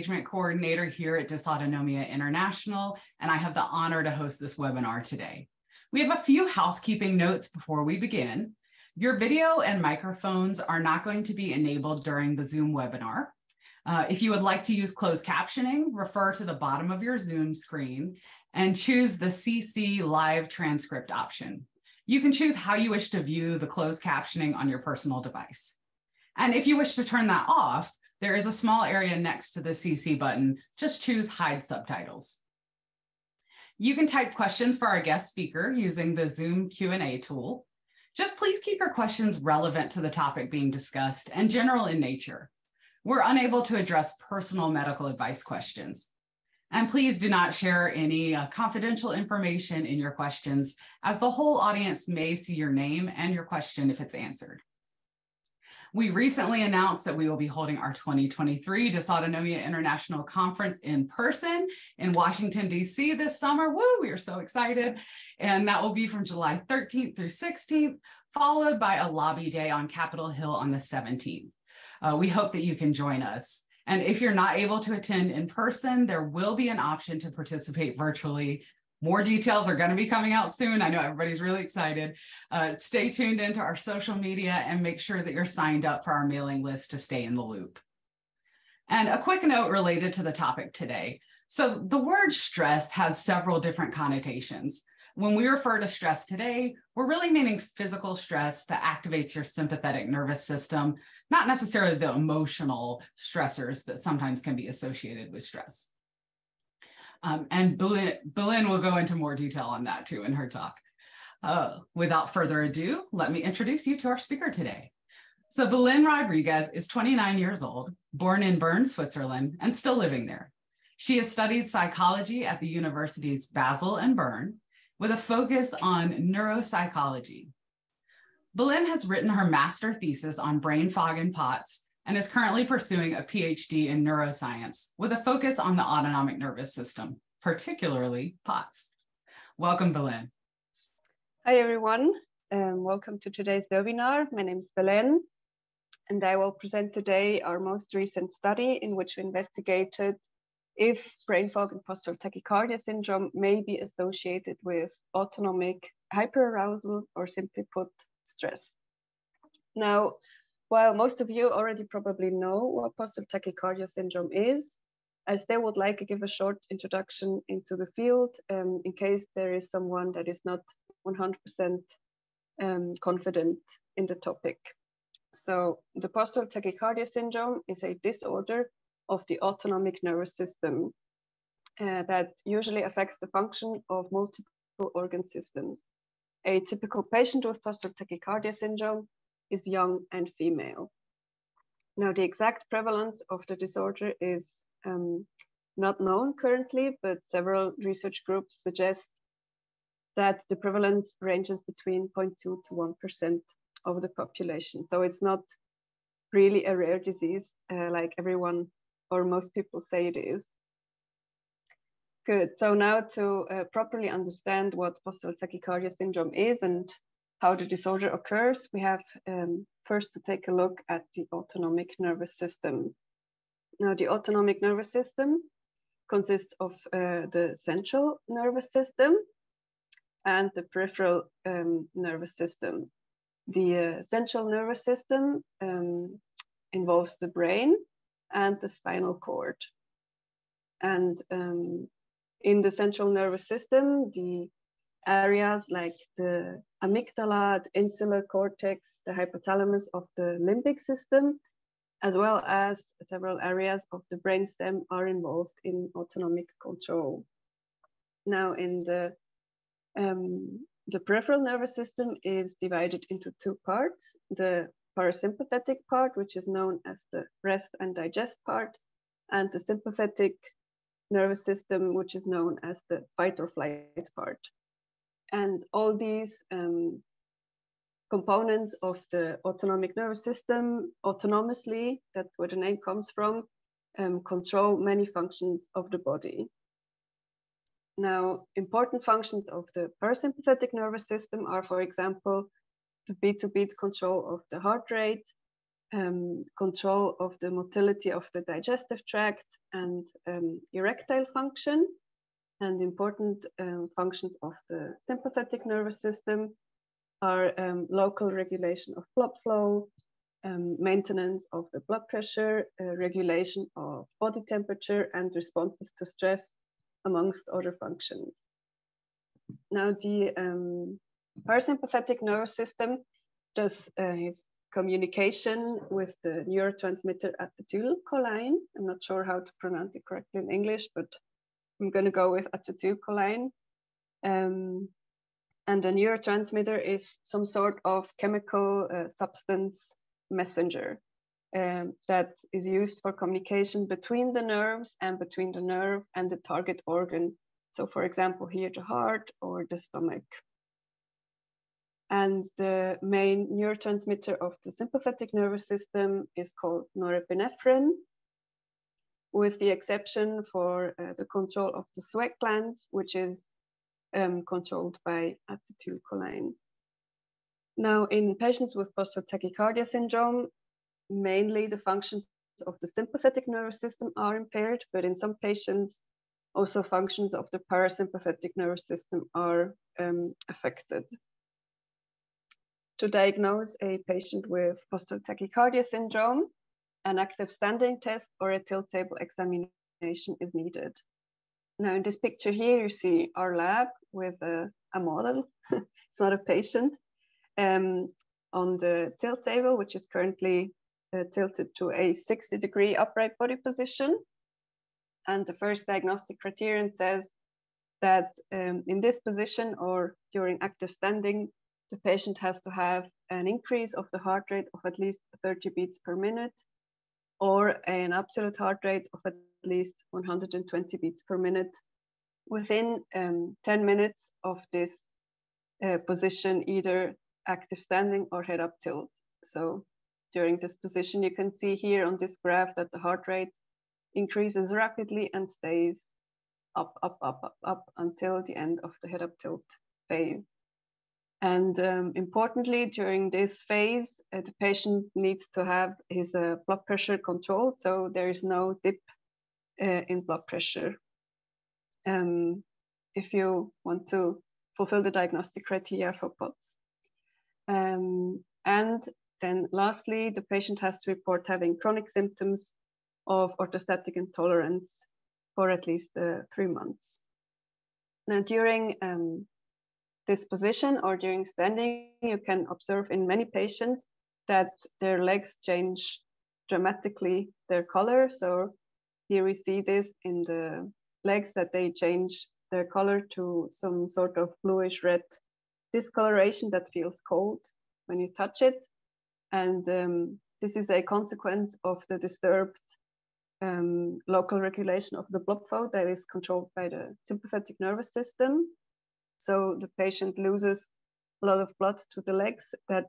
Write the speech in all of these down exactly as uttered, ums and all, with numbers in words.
engagement coordinator here at Dysautonomia International, and I have the honor to host this webinar today. We have a few housekeeping notes before we begin. Your video and microphones are not going to be enabled during the Zoom webinar. Uh, if you would like to use closed captioning, refer to the bottom of your Zoom screen and choose the C C Live Transcript option. You can choose how you wish to view the closed captioning on your personal device. And if you wish to turn that off, there is a small area next to the C C button. Just choose Hide Subtitles. You can type questions for our guest speaker using the Zoom Q and A tool. Just please keep your questions relevant to the topic being discussed and general in nature. We're unable to address personal medical advice questions. And please do not share any uh, confidential information in your questions, as the whole audience may see your name and your question if it's answered. We recently announced that we will be holding our twenty twenty-three Dysautonomia International Conference in person in Washington, D C this summer. Woo, we are so excited. And that will be from July thirteenth through sixteenth, followed by a lobby day on Capitol Hill on the seventeenth. Uh, we hope that you can join us. And if you're not able to attend in person, there will be an option to participate virtually. More details are going to be coming out soon. I know everybody's really excited. Uh, stay tuned into our social media and make sure that you're signed up for our mailing list to stay in the loop. And a quick note related to the topic today. So the word stress has several different connotations. When we refer to stress today, we're really meaning physical stress that activates your sympathetic nervous system, not necessarily the emotional stressors that sometimes can be associated with stress. Um, and Belén will go into more detail on that too in her talk. Uh, without further ado, let me introduce you to our speaker today. So Belén Rodriguez is twenty-nine years old, born in Bern, Switzerland, and still living there. She has studied psychology at the universities Basel and Bern, with a focus on neuropsychology. Belén has written her master thesis on brain fog and P O T S, and is currently pursuing a P H D in neuroscience with a focus on the autonomic nervous system, particularly P O T S. Welcome, Belén. Hi, everyone, and welcome to today's webinar. My name is Belén, and I will present today our most recent study in which we investigated if brain fog and postural tachycardia syndrome may be associated with autonomic hyperarousal, or simply put, stress. Now, while most of you already probably know what postural tachycardia syndrome is, I still would like to give a short introduction into the field um, in case there is someone that is not one hundred percent um, confident in the topic. So the postural tachycardia syndrome is a disorder of the autonomic nervous system uh, that usually affects the function of multiple organ systems. A typical patient with postural tachycardia syndrome is young and female. Now, the exact prevalence of the disorder is um, not known currently, but several research groups suggest that the prevalence ranges between zero point two to one percent of the population. So it's not really a rare disease uh, like everyone or most people say it is. Good, so now to uh, properly understand what postural tachycardia syndrome is and how the disorder occurs, we have um, first to take a look at the autonomic nervous system. Now, the autonomic nervous system consists of uh, the central nervous system and the peripheral um, nervous system. The uh, central nervous system um, involves the brain and the spinal cord. And um, in the central nervous system, the areas like the amygdala, the insular cortex, the hypothalamus of the limbic system, as well as several areas of the brainstem are involved in autonomic control. Now, in the, um, the peripheral nervous system is divided into two parts, the parasympathetic part, which is known as the rest and digest part, and the sympathetic nervous system, which is known as the fight or flight part. And all these um, components of the autonomic nervous system autonomously, that's where the name comes from, um, control many functions of the body. Now, important functions of the parasympathetic nervous system are, for example, the beat-to-beat control of the heart rate, um, control of the motility of the digestive tract and um, erectile function, and important um, functions of the sympathetic nervous system are um, local regulation of blood flow, um, maintenance of the blood pressure, uh, regulation of body temperature, and responses to stress, amongst other functions. Now, the um, parasympathetic nervous system does uh, his communication with the neurotransmitter acetylcholine. I'm not sure how to pronounce it correctly in English, but I'm going to go with acetylcholine. Um, and the neurotransmitter is some sort of chemical uh, substance messenger um, that is used for communication between the nerves and between the nerve and the target organ. So, for example, here the heart or the stomach. And the main neurotransmitter of the sympathetic nervous system is called norepinephrine, with the exception for uh, the control of the sweat glands, which is um, controlled by acetylcholine. Now, in patients with postural tachycardia syndrome, mainly the functions of the sympathetic nervous system are impaired, but in some patients, also functions of the parasympathetic nervous system are um, affected. To diagnose a patient with postural tachycardia syndrome, an active standing test or a tilt table examination is needed. Now, in this picture here, you see our lab with a, a model. It's not a patient. Um, on the tilt table, which is currently uh, tilted to a sixty degree upright body position. And the first diagnostic criterion says that um, in this position or during active standing, the patient has to have an increase of the heart rate of at least thirty beats per minute, or an absolute heart rate of at least one hundred twenty beats per minute within um, ten minutes of this uh, position, either active standing or head up tilt. So during this position, you can see here on this graph that the heart rate increases rapidly and stays up, up, up, up, up until the end of the head up tilt phase. And um, importantly, during this phase, uh, the patient needs to have his uh, blood pressure controlled, so there is no dip uh, in blood pressure. Um, if you want to fulfill the diagnostic criteria for P O T S. Um, and then lastly, the patient has to report having chronic symptoms of orthostatic intolerance for at least uh, three months. Now, during um, this position or during standing, you can observe in many patients that their legs change dramatically their color. So here we see this in the legs, that they change their color to some sort of bluish red discoloration that feels cold when you touch it. And um, this is a consequence of the disturbed um, local regulation of the blood flow that is controlled by the sympathetic nervous system. So the patient loses a lot of blood to the legs that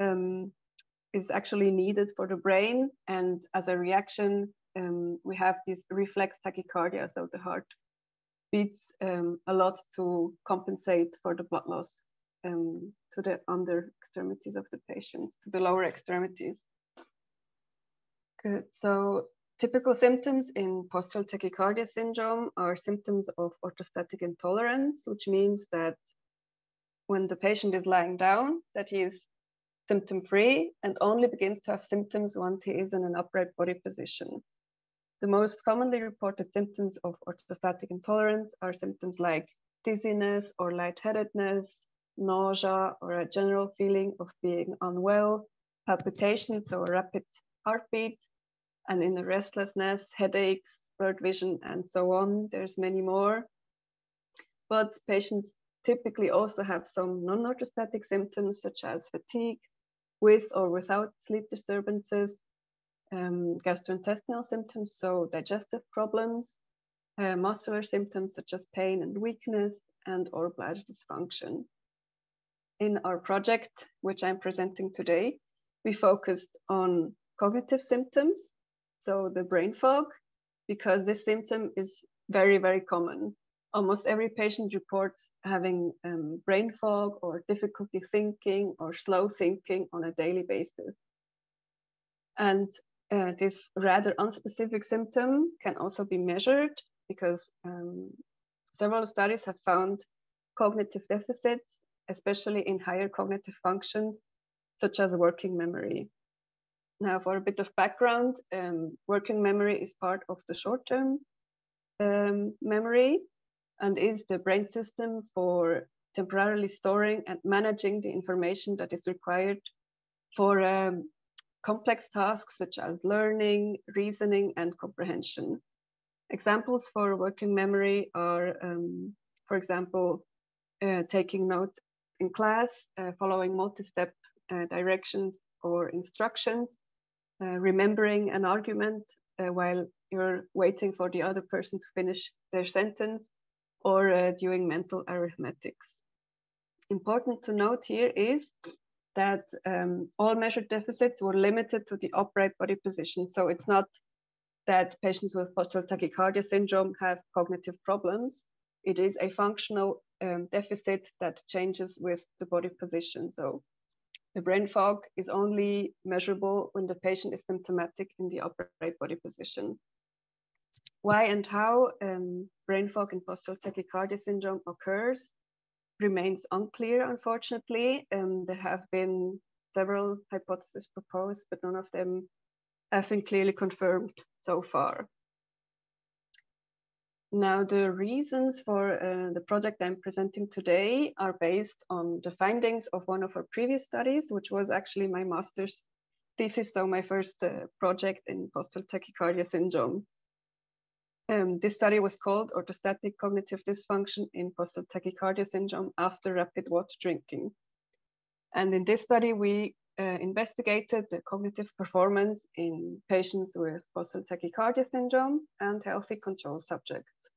um, is actually needed for the brain. And as a reaction, um, we have this reflex tachycardia. So the heart beats um, a lot to compensate for the blood loss um, to the under extremities of the patients, to the lower extremities. Good. So typical symptoms in postural tachycardia syndrome are symptoms of orthostatic intolerance, which means that when the patient is lying down, that he is symptom-free and only begins to have symptoms once he is in an upright body position. The most commonly reported symptoms of orthostatic intolerance are symptoms like dizziness or lightheadedness, nausea, or a general feeling of being unwell, palpitations or rapid heartbeat, and in the restlessness, headaches, blurred vision, and so on. There's many more. But patients typically also have some non-orthostatic symptoms, such as fatigue, with or without sleep disturbances, um, gastrointestinal symptoms, so digestive problems, uh, muscular symptoms, such as pain and weakness, and or bladder dysfunction. In our project, which I'm presenting today, we focused on cognitive symptoms, so the brain fog, because this symptom is very, very common. Almost every patient reports having um, brain fog or difficulty thinking or slow thinking on a daily basis. And uh, this rather unspecific symptom can also be measured because um, several studies have found cognitive deficits, especially in higher cognitive functions, such as working memory. Now, for a bit of background, um, working memory is part of the short-term um, memory and is the brain system for temporarily storing and managing the information that is required for um, complex tasks such as learning, reasoning, and comprehension. Examples for working memory are, um, for example, uh, taking notes in class, uh, following multi-step uh, directions or instructions, uh, remembering an argument uh, while you're waiting for the other person to finish their sentence, or uh, doing mental arithmetics. Important to note here is that um, all measured deficits were limited to the upright body position. So it's not that patients with postural tachycardia syndrome have cognitive problems. It is a functional um, deficit that changes with the body position. So the brain fog is only measurable when the patient is symptomatic in the upright body position. Why and how um, brain fog in postural tachycardia syndrome occurs remains unclear, unfortunately. Um, there have been several hypotheses proposed, but none of them have been clearly confirmed so far. Now, the reasons for uh, the project I'm presenting today are based on the findings of one of our previous studies, which was actually my master's thesis, so my first uh, project in postural tachycardia syndrome. Um, this study was called Orthostatic Cognitive Dysfunction in Postural Tachycardia Syndrome After Rapid Water Drinking. And in this study, we uh, investigated the cognitive performance in patients with postural tachycardia syndrome and healthy control subjects.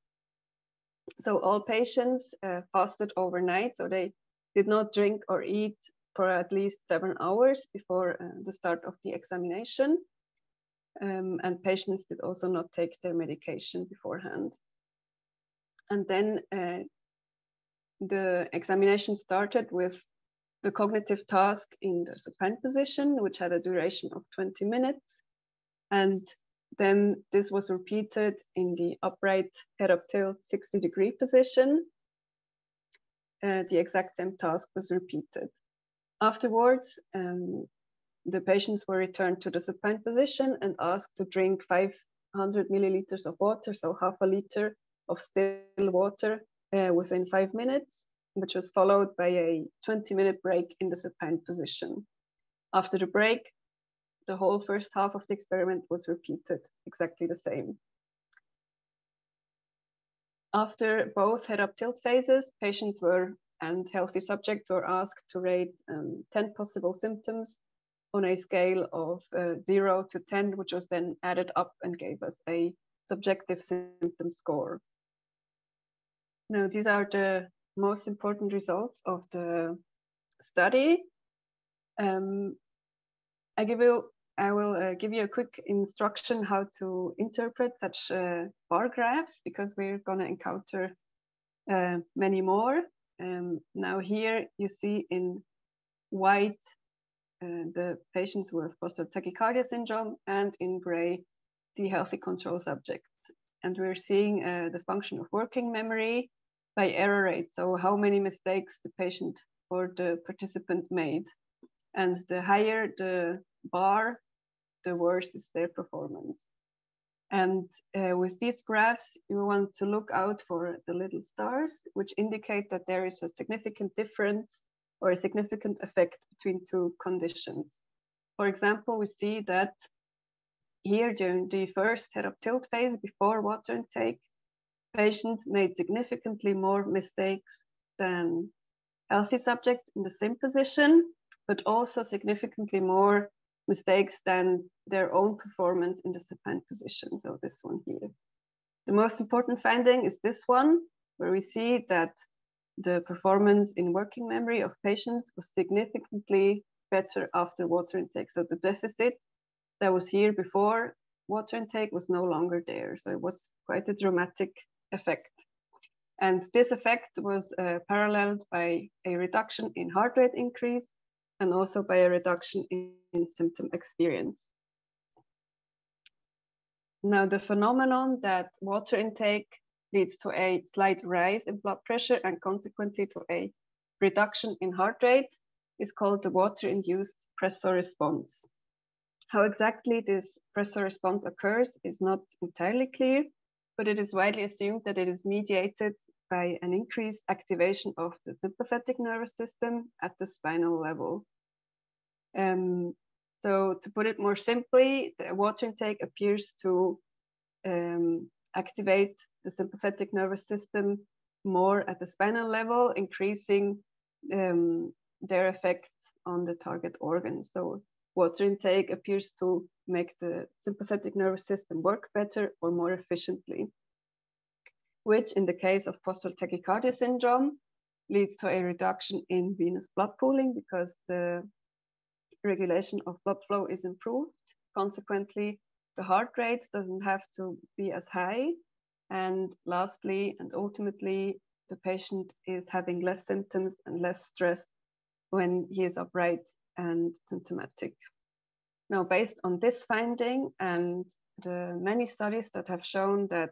So all patients uh, fasted overnight, so they did not drink or eat for at least seven hours before uh, the start of the examination. Um, and patients did also not take their medication beforehand. And then uh, the examination started with the cognitive task in the supine position, which had a duration of twenty minutes. And then this was repeated in the upright head up tilt sixty degree position. Uh, the exact same task was repeated. Afterwards, um, the patients were returned to the supine position and asked to drink five hundred milliliters of water, so half a liter of still water uh, within five minutes, which was followed by a twenty minute break in the supine position. After the break, the whole first half of the experiment was repeated, exactly the same. After both head-up tilt phases, patients were and healthy subjects were asked to rate um, ten possible symptoms on a scale of uh, zero to ten, which was then added up and gave us a subjective symptom score. Now, these are the most important results of the study. Um, I, give you, I will uh, give you a quick instruction how to interpret such uh, bar graphs, because we're going to encounter uh, many more. Um, now here you see in white Uh, the patients with postural tachycardia syndrome, and in gray, the healthy control subjects. And we're seeing uh, the function of working memory by error rate. So how many mistakes the patient or the participant made. And the higher the bar, the worse is their performance. And uh, with these graphs, you want to look out for the little stars, which indicate that there is a significant difference or a significant effect between two conditions. For example, we see that here during the first head up tilt phase before water intake, patients made significantly more mistakes than healthy subjects in the same position, but also significantly more mistakes than their own performance in the supine position, so this one here. The most important finding is this one, where we see that the performance in working memory of patients was significantly better after water intake. So the deficit that was here before water intake was no longer there. So it was quite a dramatic effect. And this effect was uh, paralleled by a reduction in heart rate increase and also by a reduction in, in symptom experience. Now, the phenomenon that water intake leads to a slight rise in blood pressure and consequently to a reduction in heart rate is called the water-induced pressor response. How exactly this pressor response occurs is not entirely clear, but it is widely assumed that it is mediated by an increased activation of the sympathetic nervous system at the spinal level. Um, so to put it more simply, the water intake appears to um, activate the sympathetic nervous system more at the spinal level, increasing um, their effect on the target organ. So water intake appears to make the sympathetic nervous system work better or more efficiently, which in the case of postural tachycardia syndrome leads to a reduction in venous blood pooling because the regulation of blood flow is improved. Consequently, the heart rate doesn't have to be as high. And lastly, and ultimately, the patient is having less symptoms and less stress when he is upright and symptomatic. Now, based on this finding and the many studies that have shown that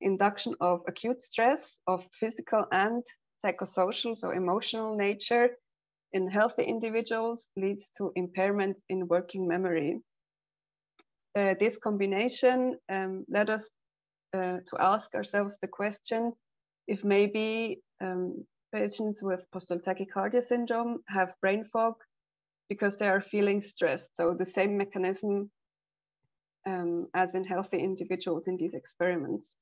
induction of acute stress of physical and psychosocial, so emotional nature in healthy individuals leads to impairment in working memory. Uh, this combination um, led us uh, to ask ourselves the question if maybe um, patients with postural tachycardia syndrome have brain fog because they are feeling stressed. So the same mechanism um, as in healthy individuals in these experiments,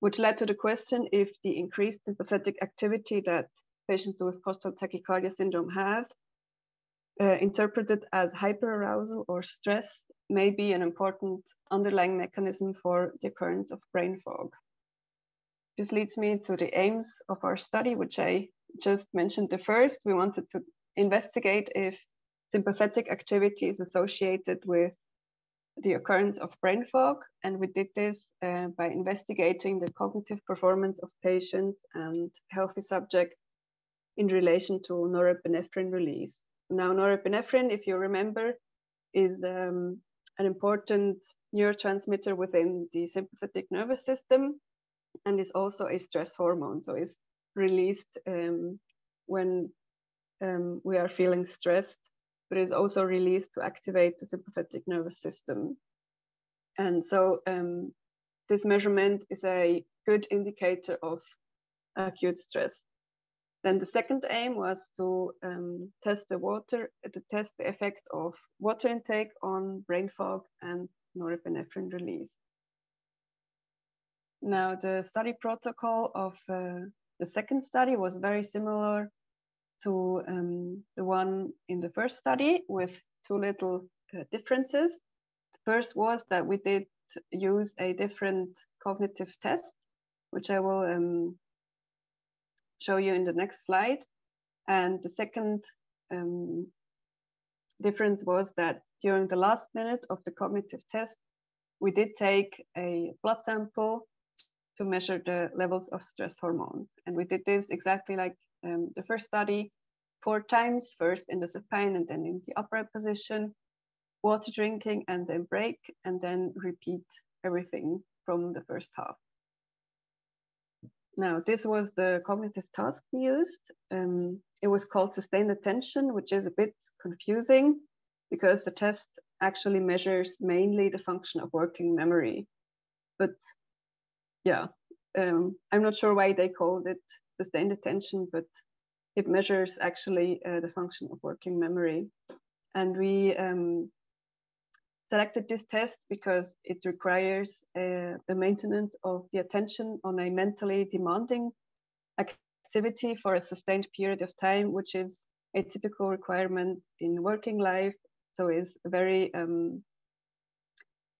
which led to the question if the increased sympathetic activity that patients with postural tachycardia syndrome have, uh, interpreted as hyperarousal or stress, may be an important underlying mechanism for the occurrence of brain fog. This leads me to the aims of our study, which I just mentioned the first. We wanted to investigate if sympathetic activity is associated with the occurrence of brain fog, and we did this uh, by investigating the cognitive performance of patients and healthy subjects in relation to norepinephrine release. Now, norepinephrine, if you remember, is um, an important neurotransmitter within the sympathetic nervous system and is also a stress hormone, so it's released um, when um, we are feeling stressed, but is also released to activate the sympathetic nervous system. And so um, this measurement is a good indicator of acute stress. Then the second aim was to um, test the water, to test the effect of water intake on brain fog and norepinephrine release. Now, the study protocol of uh, the second study was very similar to um, the one in the first study, with two little uh, differences. The first was that we did use a different cognitive test, which I will um, show you in the next slide. And the second um, difference was that during the last minute of the cognitive test, we did take a blood sample to measure the levels of stress hormones. And we did this exactly like Um, the first study, four times, first in the supine and then in the upright position, water drinking and then break, and then repeat everything from the first half. Now, this was the cognitive task we used. Um, it was called sustained attention, which is a bit confusing because the test actually measures mainly the function of working memory. But yeah, um, I'm not sure why they called it sustained attention, but it measures actually uh, the function of working memory. And we um, selected this test because it requires uh, the maintenance of the attention on a mentally demanding activity for a sustained period of time, which is a typical requirement in working life. So it's very um,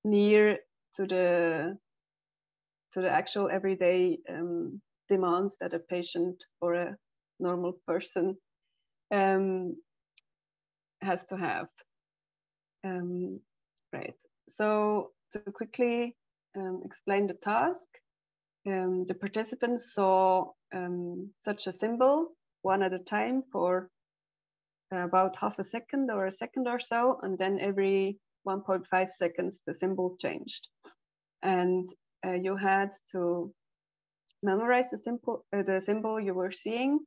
near to the, to the actual everyday um, demands that a patient or a normal person um, has to have. Um, right, so to quickly um, explain the task, um, the participants saw um, such a symbol one at a time for about half a second or a second or so, and then every one point five seconds the symbol changed. and uh, you had to memorize the symbol, uh, the symbol you were seeing,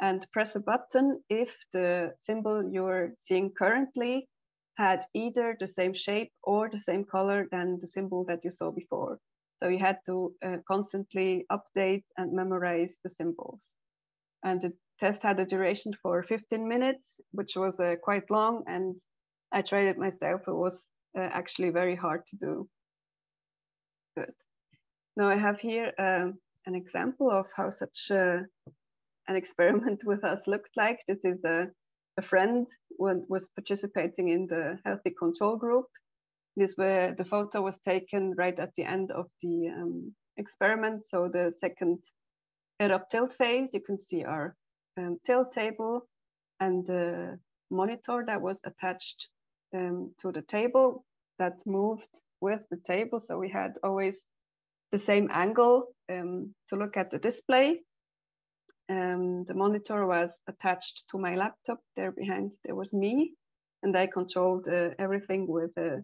and press a button if the symbol you're seeing currently had either the same shape or the same color than the symbol that you saw before. So you had to uh, constantly update and memorize the symbols. And the test had a duration for fifteen minutes, which was uh, quite long. And I tried it myself. It was uh, actually very hard to do. Good. Now I have here uh, an example of how such uh, an experiment with us looked like. This is a, a friend who was participating in the healthy control group. This where the photo was taken right at the end of the um, experiment. So the second head-up tilt phase, you can see our um, tilt table and the monitor that was attached um, to the table that moved with the table. So we had always the same angle um, to look at the display. Um, the monitor was attached to my laptop. There behind, there was me, and I controlled uh, everything with uh,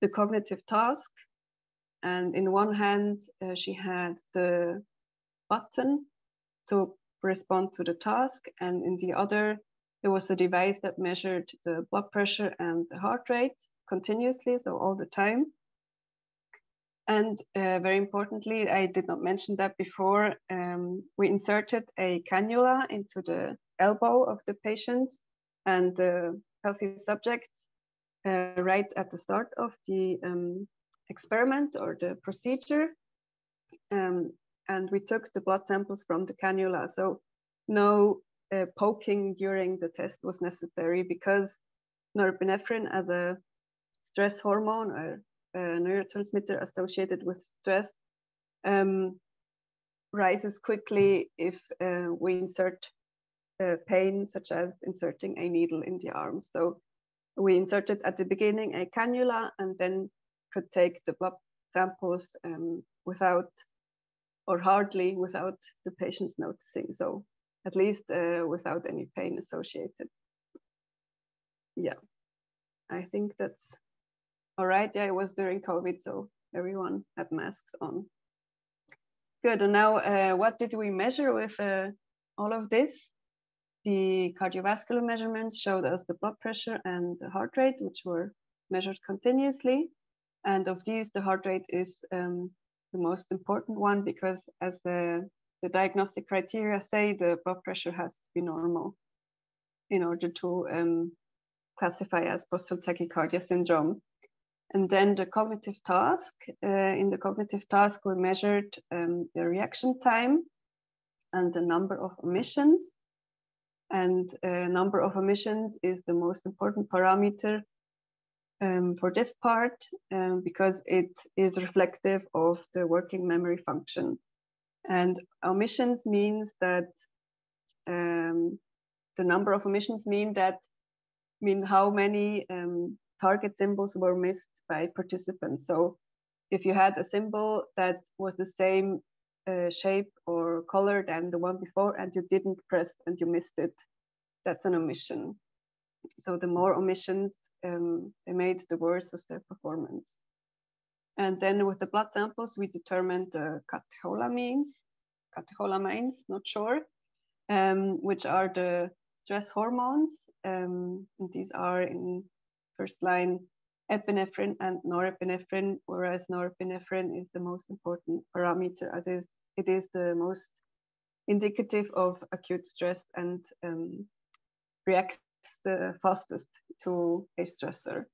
the cognitive task. And in one hand, uh, she had the button to respond to the task. And in the other, there was a device that measured the blood pressure and the heart rate continuously, so all the time. And uh, very importantly, I did not mention that before, um, we inserted a cannula into the elbow of the patient and the healthy subject uh, right at the start of the um, experiment or the procedure. Um, and we took the blood samples from the cannula. So no uh, poking during the test was necessary, because norepinephrine as a stress hormone or a neurotransmitter associated with stress um, rises quickly if uh, we insert uh, pain, such as inserting a needle in the arm. So we inserted at the beginning a cannula and then could take the blood samples um, without, or hardly without, the patients noticing. So at least uh, without any pain associated. Yeah, I think that's all right. Yeah, it was during COVID, so everyone had masks on. Good, and now uh, what did we measure with uh, all of this? The cardiovascular measurements showed us the blood pressure and the heart rate, which were measured continuously. And of these, the heart rate is um, the most important one, because as the, the diagnostic criteria say, the blood pressure has to be normal in order to um, classify as postural tachycardia syndrome. And then the cognitive task, uh, in the cognitive task, we measured um, the reaction time and the number of omissions. And uh, number of omissions is the most important parameter um, for this part, um, because it is reflective of the working memory function. And omissions means that, um, the number of omissions mean that, mean how many um, target symbols were missed by participants. So if you had a symbol that was the same uh, shape or color than the one before, and you didn't press and you missed it, that's an omission. So the more omissions um, they made, the worse was their performance. And then with the blood samples, we determined the catecholamines, catecholamines, not sure, um, which are the stress hormones. Um, and these are in first line, epinephrine and norepinephrine, whereas norepinephrine is the most important parameter, as is, it is the most indicative of acute stress and um, reacts the fastest to a stressor.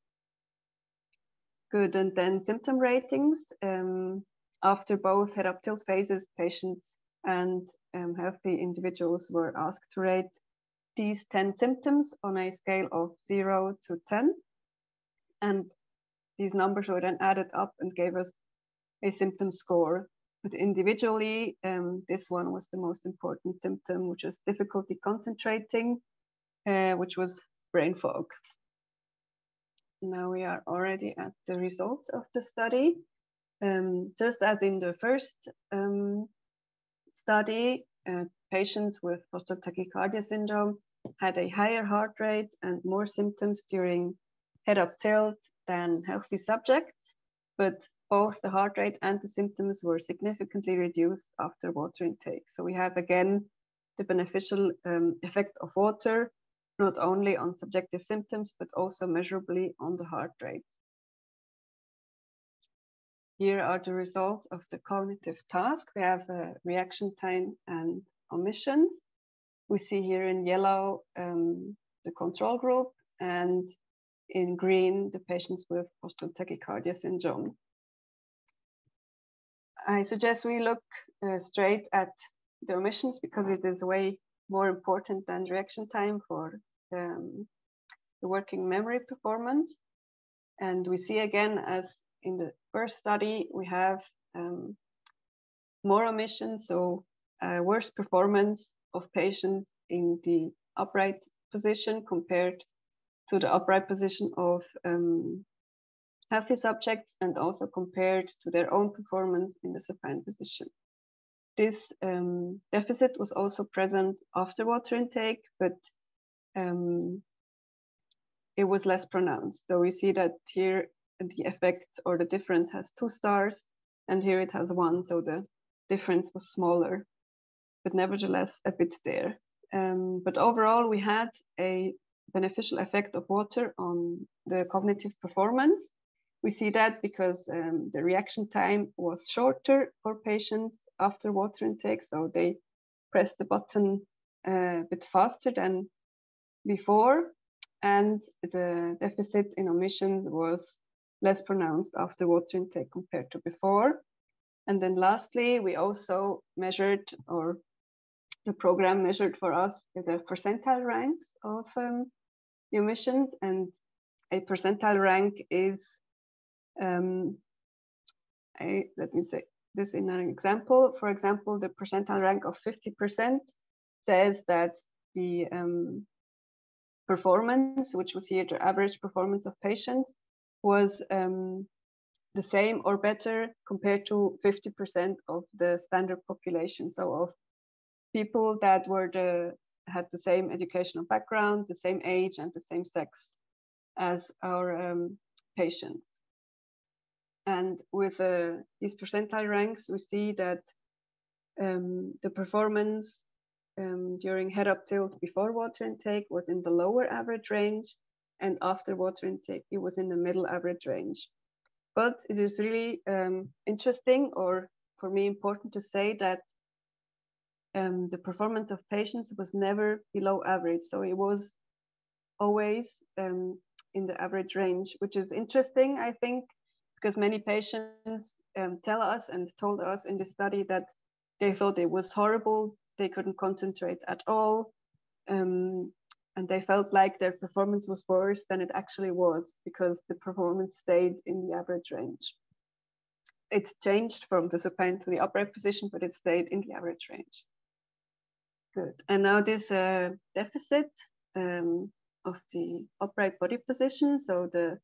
Good, and then symptom ratings. Um, after both head-up tilt phases, patients and um, healthy individuals were asked to rate these ten symptoms on a scale of zero to ten. And these numbers were then added up and gave us a symptom score. But individually, um, this one was the most important symptom, which was difficulty concentrating, uh, which was brain fog. Now we are already at the results of the study. Um, just as in the first um, study, uh, patients with postural tachycardia syndrome had a higher heart rate and more symptoms during head-up tilt than healthy subjects, but both the heart rate and the symptoms were significantly reduced after water intake. So we had again the beneficial um, effect of water, not only on subjective symptoms, but also measurably on the heart rate. Here are the results of the cognitive task. We have uh, reaction time and omissions. We see here in yellow um, the control group, and in green the patients with postural tachycardia syndrome. I suggest we look uh, straight at the omissions because it is way more important than reaction time for um, the working memory performance. And we see again, as in the first study, we have um, more omissions, so uh, worse performance of patients in the upright position compared to the upright position of um, healthy subjects, and also compared to their own performance in the supine position. This um, deficit was also present after water intake, but um, it was less pronounced. So we see that here the effect or the difference has two stars, and here it has one, so the difference was smaller, but nevertheless a bit there. Um, but overall, we had a beneficial effect of water on the cognitive performance. We see that because um, the reaction time was shorter for patients after water intake, so they pressed the button uh, a bit faster than before, and the deficit in omission was less pronounced after water intake compared to before. And then lastly, we also measured, or the program measured for us, the percentile ranks of um, the omissions, and a percentile rank is Um, I, let me say this in an example. For example, the percentile rank of fifty percent says that the um, performance, which was here the average performance of patients, was um, the same or better compared to fifty percent of the standard population. So of people that were the, had the same educational background, the same age, and the same sex as our um, patients. And with uh, these percentile ranks, we see that um, the performance um, during head-up tilt before water intake was in the lower average range, and after water intake, it was in the middle average range. But it is really um, interesting, or for me important to say, that um, the performance of patients was never below average. So it was always um, in the average range, which is interesting, I think, because many patients um, tell us and told us in this study that they thought it was horrible, they couldn't concentrate at all, um, and they felt like their performance was worse than it actually was because the performance stayed in the average range. It changed from the supine to the upright position, but it stayed in the average range. Good. And now this uh, deficit um, of the upright body position, so the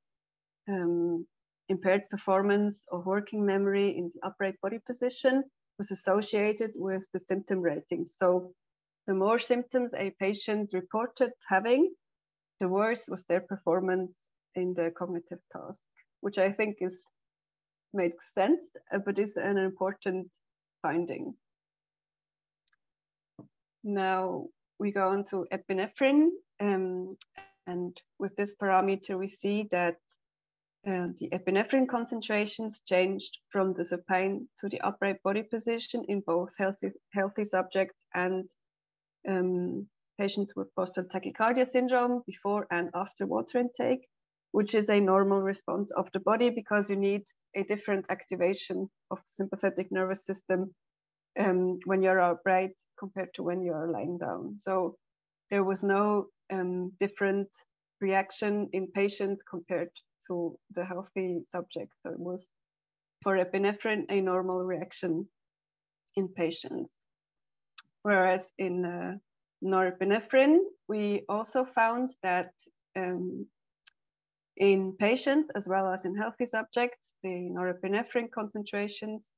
um, impaired performance of working memory in the upright body position, was associated with the symptom rating. So the more symptoms a patient reported having, the worse was their performance in the cognitive task, which I think is makes sense, but is an important finding. Now we go on to epinephrine, um, and with this parameter we see that Uh, the epinephrine concentrations changed from the supine to the upright body position in both healthy, healthy subjects and um, patients with postural tachycardia syndrome before and after water intake, which is a normal response of the body because you need a different activation of the sympathetic nervous system um, when you're upright compared to when you're lying down. So there was no um, different reaction in patients compared to the healthy subject. So it was, for epinephrine, a normal reaction in patients. Whereas in uh, norepinephrine, we also found that um, in patients, as well as in healthy subjects, the norepinephrine concentrations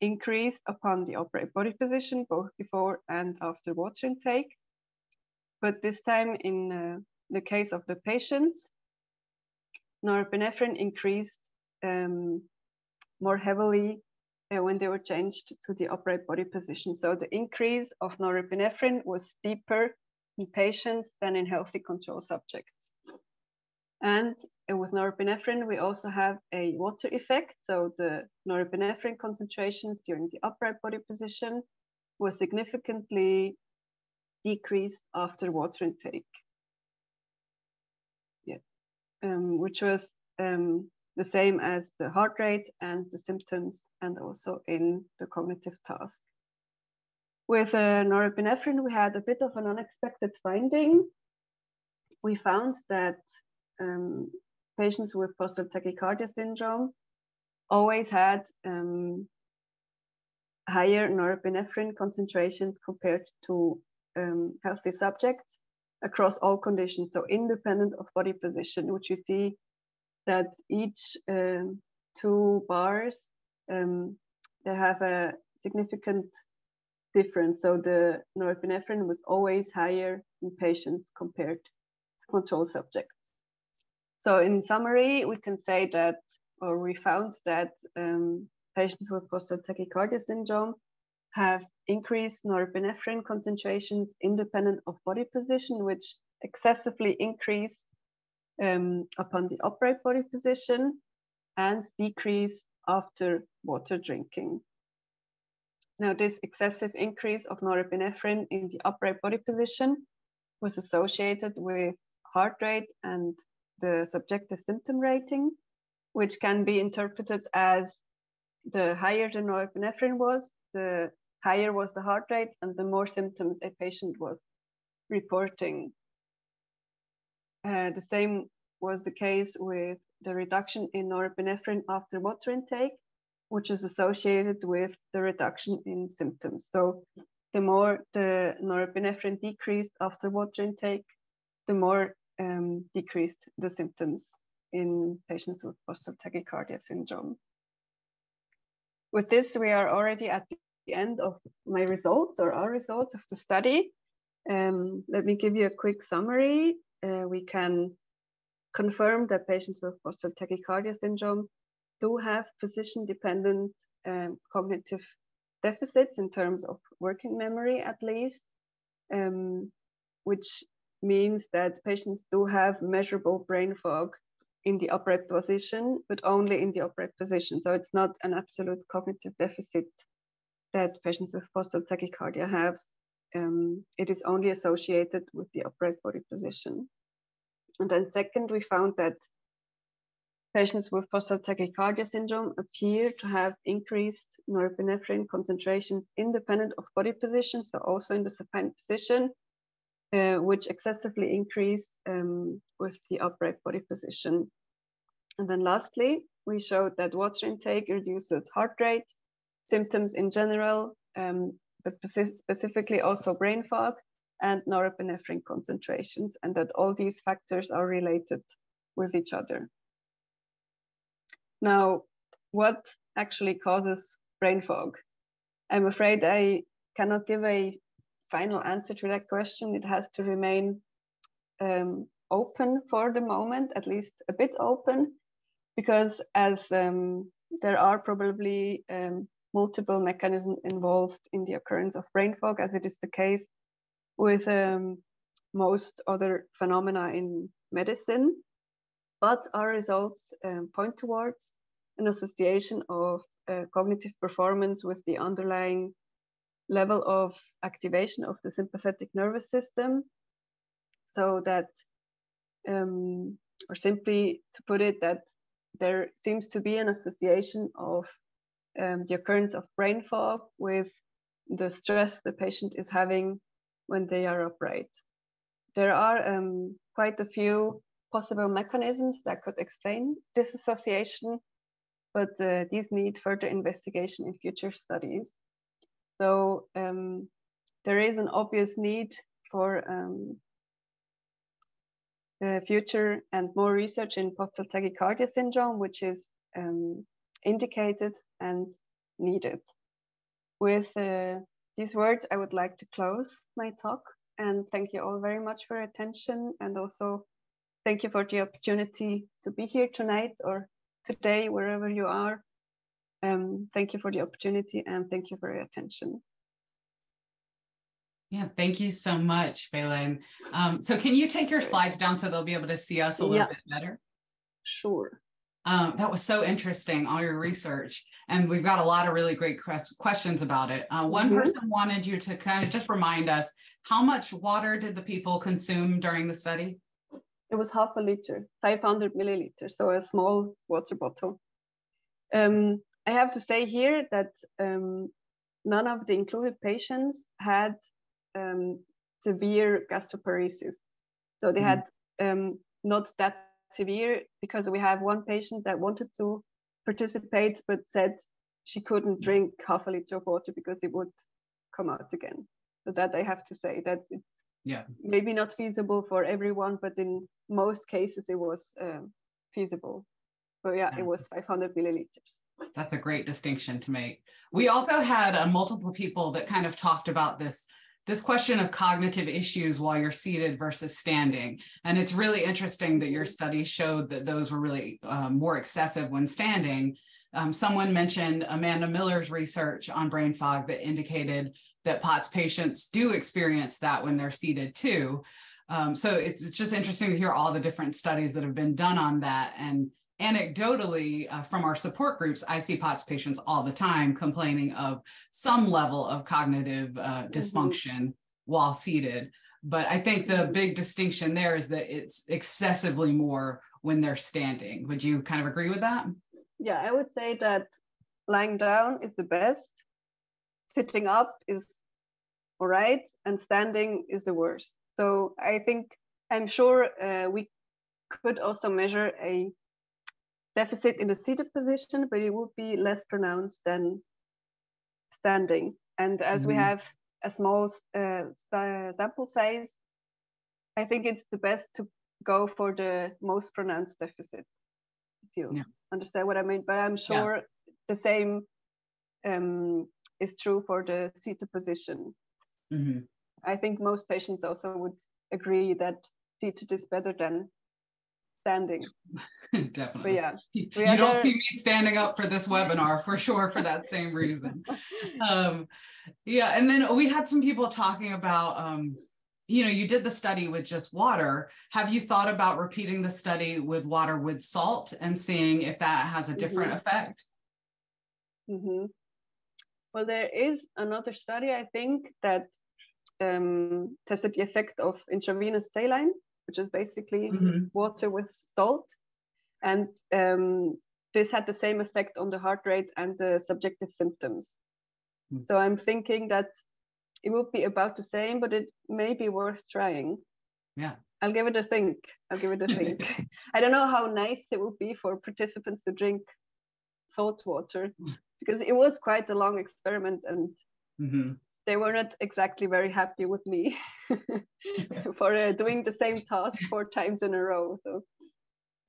increased upon the upright body position, both before and after water intake. But this time in uh, the case of the patients, norepinephrine increased um, more heavily uh, when they were changed to the upright body position. So the increase of norepinephrine was steeper in patients than in healthy control subjects. And uh, with norepinephrine, we also have a water effect. So the norepinephrine concentrations during the upright body position were significantly decreased after water intake, yeah. um, which was um, the same as the heart rate and the symptoms, and also in the cognitive task. With uh, norepinephrine, we had a bit of an unexpected finding. We found that um, patients with postural tachycardia syndrome always had um, higher norepinephrine concentrations compared to um, healthy subjects across all conditions, so independent of body position, which you see that each um, two bars, um, they have a significant difference. So the norepinephrine was always higher in patients compared to control subjects. So in summary, we can say that, or we found that um, patients with postural tachycardia syndrome have increased norepinephrine concentrations independent of body position, which excessively increase um, upon the upright body position and decrease after water drinking. Now, this excessive increase of norepinephrine in the upright body position was associated with heart rate and the subjective symptom rating, which can be interpreted as the higher the norepinephrine was, the higher was the heart rate, and the more symptoms a patient was reporting. Uh, the same was the case with the reduction in norepinephrine after water intake, which is associated with the reduction in symptoms. So the more the norepinephrine decreased after water intake, the more um, decreased the symptoms in patients with postural tachycardia syndrome. With this, we are already at the end of my results, or our results of the study. Um, let me give you a quick summary. Uh, we can confirm that patients with postural tachycardia syndrome do have position-dependent um, cognitive deficits in terms of working memory, at least, um, which means that patients do have measurable brain fog in the upright position, but only in the upright position. So it's not an absolute cognitive deficit that patients with postural tachycardia have. Um, it is only associated with the upright body position. And then second, we found that patients with postural tachycardia syndrome appear to have increased norepinephrine concentrations independent of body position, so also in the supine position, Uh, which excessively increased um, with the upright body position. And then lastly, we showed that water intake reduces heart rate, symptoms in general, um, but specifically also brain fog and norepinephrine concentrations, and that all these factors are related with each other. Now, what actually causes brain fog? I'm afraid I cannot give a final answer to that question. It has to remain um, open for the moment, at least a bit open, because as um, there are probably um, multiple mechanisms involved in the occurrence of brain fog, as it is the case with um, most other phenomena in medicine. But our results um, point towards an association of uh, cognitive performance with the underlying level of activation of the sympathetic nervous system, so that, um, or simply to put it, that there seems to be an association of um, the occurrence of brain fog with the stress the patient is having when they are upright. There are um, quite a few possible mechanisms that could explain this association, but uh, these need further investigation in future studies. So um, there is an obvious need for um, uh, future and more research in postural tachycardia syndrome, which is um, indicated and needed. With uh, these words, I would like to close my talk, and thank you all very much for your attention, and also thank you for the opportunity to be here tonight or today, wherever you are. Um, thank you for the opportunity and thank you for your attention. Yeah, thank you so much, Belén. Um, so can you take your slides down so they'll be able to see us a little yeah. bit better? Sure. Um, that was so interesting, all your research. And we've got a lot of really great questions about it. Uh, one mm-hmm. person wanted you to kind of just remind us, how much water did the people consume during the study? It was half a liter, five hundred milliliters, so a small water bottle. Um, I have to say here that um, none of the included patients had Um, severe gastroparesis. So they mm. had um, not that severe, because we have one patient that wanted to participate but said she couldn't drink half a liter of water because it would come out again. So that I have to say that it's yeah. maybe not feasible for everyone, but in most cases it was um, feasible. So yeah, it was five hundred milliliters. That's a great distinction to make. We also had uh, multiple people that kind of talked about this This question of cognitive issues while you're seated versus standing. And it's really interesting that your study showed that those were really um, more excessive when standing. Um, someone mentioned Amanda Miller's research on brain fog that indicated that P O T S patients do experience that when they're seated too. Um, so it's just interesting to hear all the different studies that have been done on that. And anecdotally, uh, from our support groups, I see P O T S patients all the time complaining of some level of cognitive uh, dysfunction mm-hmm. while seated. But I think the big distinction there is that it's excessively more when they're standing. Would you kind of agree with that? Yeah, I would say that lying down is the best. Sitting up is all right. And standing is the worst. So I think, I'm sure uh, we could also measure a deficit in the seated position, but it would be less pronounced than standing. And as mm-hmm. we have a small uh, sample size, I think it's the best to go for the most pronounced deficit, if you yeah. understand what I mean. But I'm sure yeah. the same um, is true for the seated position. Mm-hmm. I think most patients also would agree that seated is better than standing. Definitely. But yeah, you don't there... see me standing up for this webinar for sure for that same reason. um, yeah, and then we had some people talking about, um, you know, you did the study with just water. Have you thought about repeating the study with water with salt and seeing if that has a different mm-hmm. effect? Mm-hmm. Well, there is another study, I think, that um, tested the effect of intravenous saline, which is basically mm-hmm. water with salt. And um, this had the same effect on the heart rate and the subjective symptoms. Mm. So I'm thinking that it would be about the same, but it may be worth trying. Yeah. I'll give it a think. I'll give it a think. I don't know how nice it would be for participants to drink salt water, mm. because it was quite a long experiment and mm-hmm. they were not exactly very happy with me for uh, doing the same task four times in a row. So,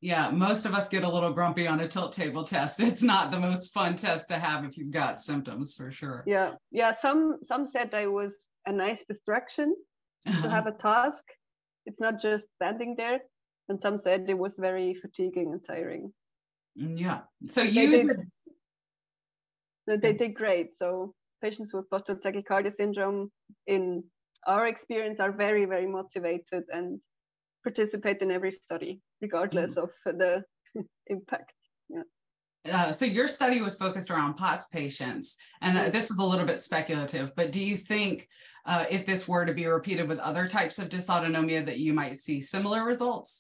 yeah, most of us get a little grumpy on a tilt table test. It's not the most fun test to have if you've got symptoms, for sure. Yeah, yeah. Some some said I was a nice distraction to have a task. It's not just standing there. And some said it was very fatiguing and tiring. Yeah. So you they did. No, they did great. So patients with postural tachycardia syndrome, in our experience, are very, very motivated and participate in every study, regardless mm. of the impact. Yeah. Uh, so your study was focused around P O T S patients, and uh, this is a little bit speculative, but do you think uh, if this were to be repeated with other types of dysautonomia that you might see similar results?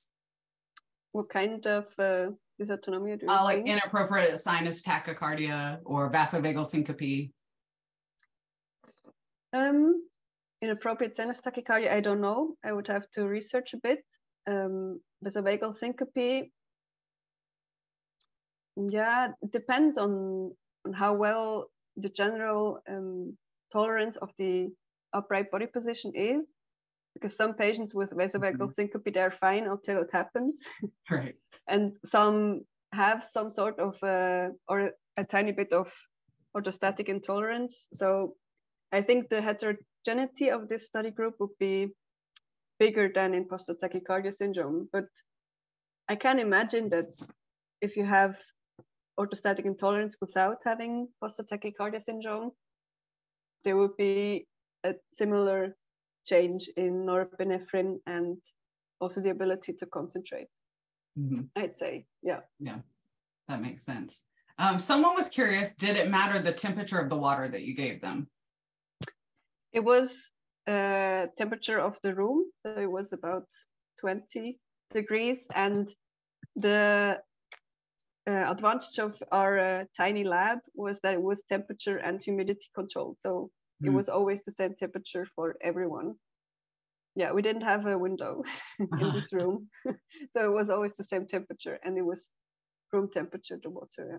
What kind of uh, dysautonomia do you uh, Like think? Inappropriate sinus tachycardia or vasovagal syncope? Um, inappropriate sinus tachycardia, I don't know. I would have to research a bit. Um, vasovagal syncope, yeah, it depends on, on how well the general um, tolerance of the upright body position is, because some patients with vasovagal mm-hmm. syncope, they're fine until it happens. Right. And some have some sort of, uh, or a tiny bit of orthostatic intolerance. So I think the heterogeneity of this study group would be bigger than in postural tachycardia syndrome. But I can imagine that if you have orthostatic intolerance without having postural tachycardia syndrome, there would be a similar change in norepinephrine and also the ability to concentrate. Mm-hmm. I'd say, yeah. Yeah, that makes sense. Um, someone was curious, did it matter the temperature of the water that you gave them? It was uh, temperature of the room. So it was about twenty degrees. And the uh, advantage of our uh, tiny lab was that it was temperature and humidity controlled. So mm. it was always the same temperature for everyone. Yeah, we didn't have a window in this room. So it was always the same temperature, and it was room temperature, the water. Yeah.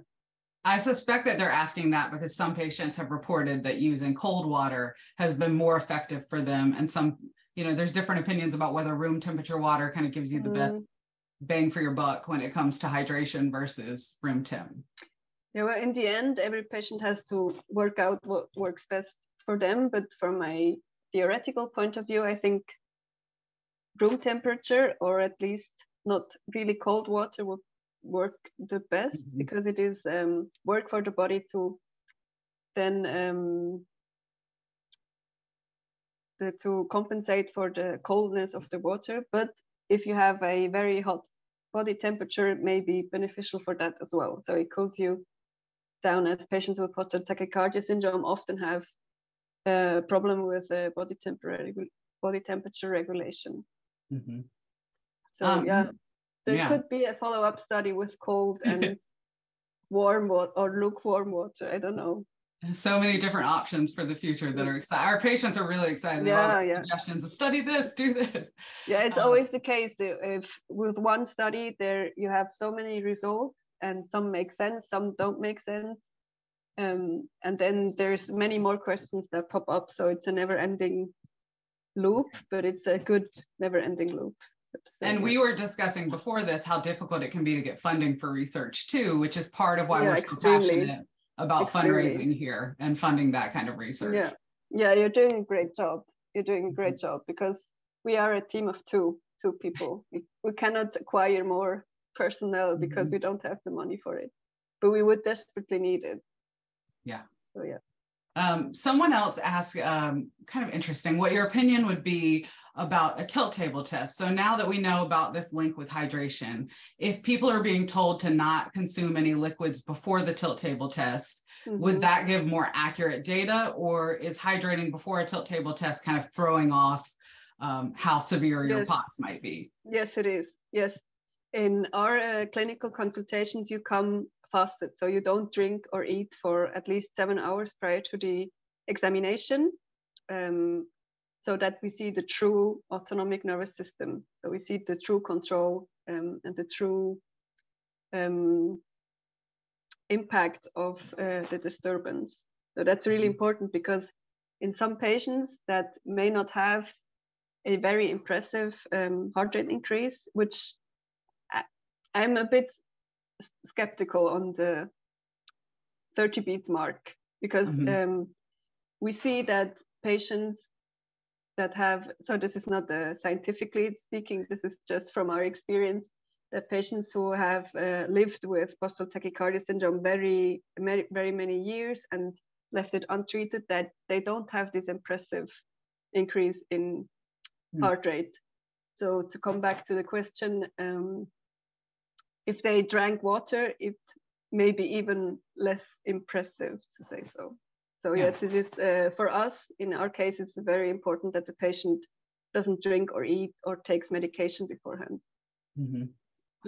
I suspect that they're asking that because some patients have reported that using cold water has been more effective for them. And some, you know, there's different opinions about whether room temperature water kind of gives you the mm. best bang for your buck when it comes to hydration versus room temp. Yeah, well, in the end, every patient has to work out what works best for them. But from my theoretical point of view, I think room temperature, or at least not really cold water, would work the best, mm-hmm. because it is um, work for the body to then um, the, to compensate for the coldness of the water. But if you have a very hot body temperature, it may be beneficial for that as well. So it cools you down, as patients with postural tachycardia syndrome often have a problem with uh, body, temporary, body temperature regulation. Mm-hmm. So um, yeah. There yeah. could be a follow-up study with cold and warm water, or lukewarm water. I don't know. So many different options for the future that are exciting. Our patients are really excited yeah, about yeah. suggestions of study this, do this. Yeah, it's um, always the case. If with one study there you have so many results, and some make sense, some don't make sense. Um, and then there's many more questions that pop up. So it's a never-ending loop, but it's a good never-ending loop. And we were discussing before this how difficult it can be to get funding for research too, which is part of why yeah, we're so passionate about extremely. fundraising here and funding that kind of research. Yeah, yeah, you're doing a great job. You're doing a great job, because we are a team of two, two people. We, we cannot acquire more personnel because mm-hmm. we don't have the money for it, but we would desperately need it. Yeah. So yeah. Um, someone else asked, um, kind of interesting, what your opinion would be about a tilt table test. So now that we know about this link with hydration, if people are being told to not consume any liquids before the tilt table test, mm-hmm. would that give more accurate data, or is hydrating before a tilt table test kind of throwing off um, how severe your yes. POTS might be? Yes, it is. Yes. In our uh, clinical consultations, you come fasted, so you don't drink or eat for at least seven hours prior to the examination, um, so that we see the true autonomic nervous system. So we see the true control um, and the true um, impact of uh, the disturbance. So that's really important, because in some patients that may not have a very impressive um, heart rate increase, which I, I'm a bit skeptical on the thirty beats mark, because mm-hmm. um, we see that patients that have, so this is not uh, scientifically speaking, this is just from our experience, that patients who have uh, lived with postural tachycardia syndrome very, very many years and left it untreated, that they don't have this impressive increase in mm. heart rate. So to come back to the question, um, if they drank water, it may be even less impressive, to say so. So yeah. yes, it is uh, for us, in our case, it's very important that the patient doesn't drink or eat or takes medication beforehand. Mm-hmm.